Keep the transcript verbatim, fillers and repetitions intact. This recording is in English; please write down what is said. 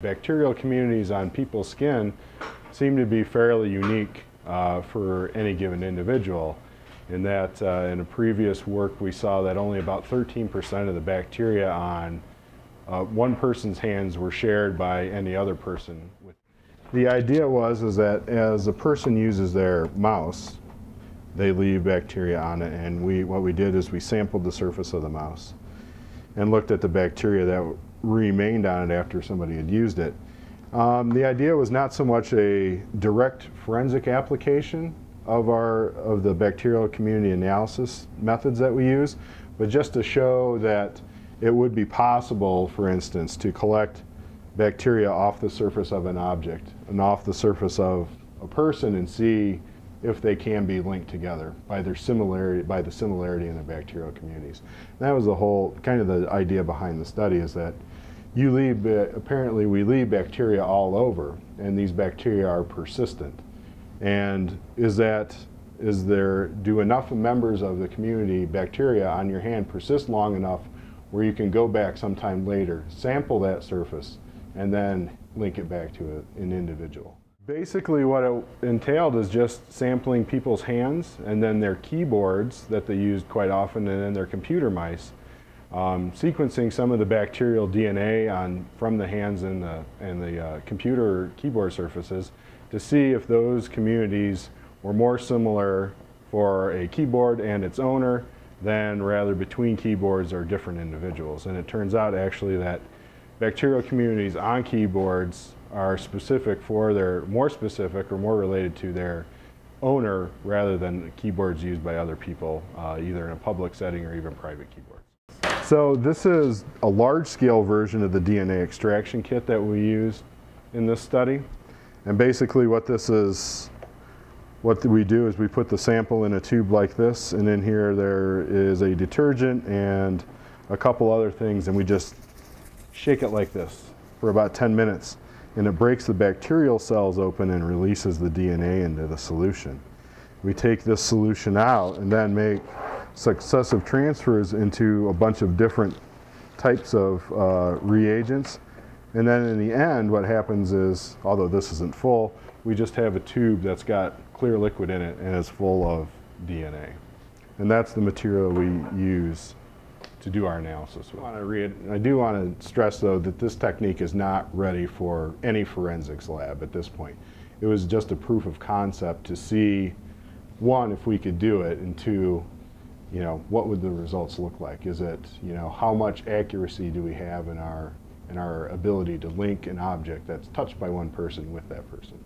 Bacterial communities on people's skin seem to be fairly unique uh, for any given individual, in that uh, in a previous work we saw that only about thirteen percent of the bacteria on uh, one person's hands were shared by any other person. The idea was is that as a person uses their mouse, they leave bacteria on it, and we what we did is we sampled the surface of the mouse and looked at the bacteria that remained on it after somebody had used it. Um, the idea was not so much a direct forensic application of our of the bacterial community analysis methods that we use, but just to show that it would be possible, for instance, to collect bacteria off the surface of an object and off the surface of a person and see if they can be linked together by their similarity, by the similarity in the bacterial communities. And that was the whole kind of the idea behind the study, is that you leave, uh, apparently we leave bacteria all over, and these bacteria are persistent. And is that, is there, do enough members of the community bacteria on your hand persist long enough where you can go back sometime later, sample that surface, and then link it back to a, an individual? Basically what it entailed is just sampling people's hands and then their keyboards that they used quite often, and then their computer mice, um, sequencing some of the bacterial D N A on, from the hands and the, and the uh, computer keyboard surfaces to see if those communities were more similar for a keyboard and its owner than rather between keyboards or different individuals. And it turns out actually that bacterial communities on keyboards are specific for their, more specific or more related to their owner rather than keyboards used by other people, uh, either in a public setting or even private keyboards. So this is a large-scale version of the D N A extraction kit that we used in this study. And basically what this is, what we do is we put the sample in a tube like this, and in here there is a detergent and a couple other things, and we just shake it like this for about ten minutes. And it breaks the bacterial cells open and releases the D N A into the solution. We take this solution out and then make successive transfers into a bunch of different types of uh, reagents. And then in the end, what happens is, although this isn't full, we just have a tube that's got clear liquid in it and is full of D N A. And that's the material we use to do our analysis with. I do want to stress, though, that this technique is not ready for any forensics lab at this point. It was just a proof of concept to see, one, if we could do it, and two, you know, what would the results look like? Is it, you know, how much accuracy do we have in our, in our ability to link an object that's touched by one person with that person?